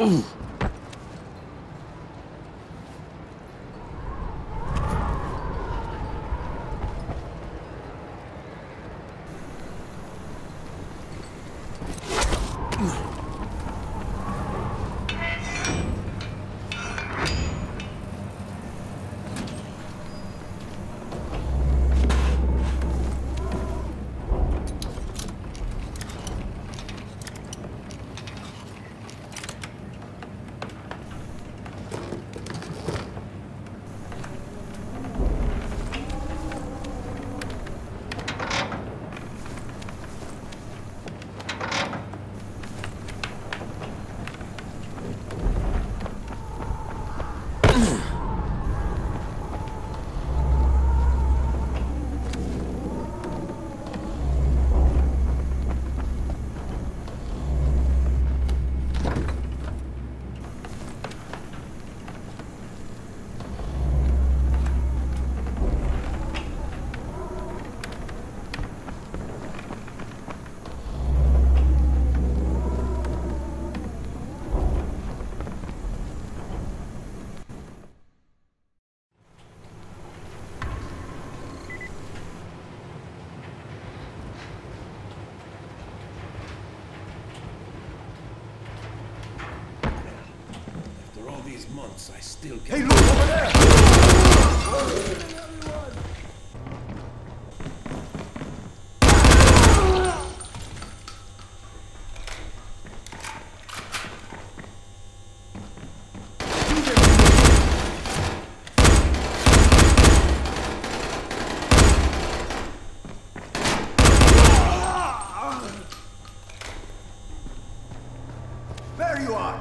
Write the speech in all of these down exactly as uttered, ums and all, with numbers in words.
Ooh. Months, I still can't. Hey, look over there! There you are!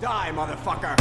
Die, motherfucker!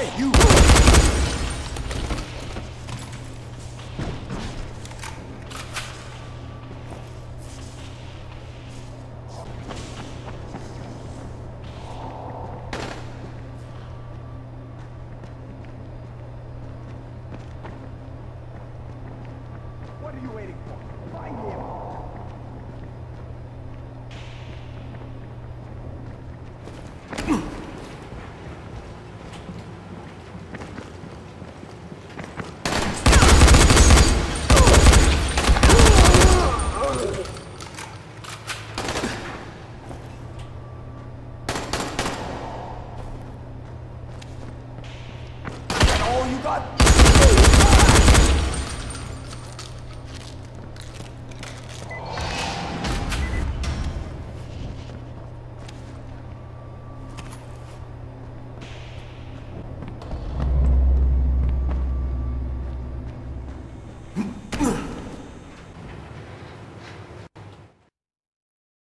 Hey, you! What are you waiting for? Find him! God.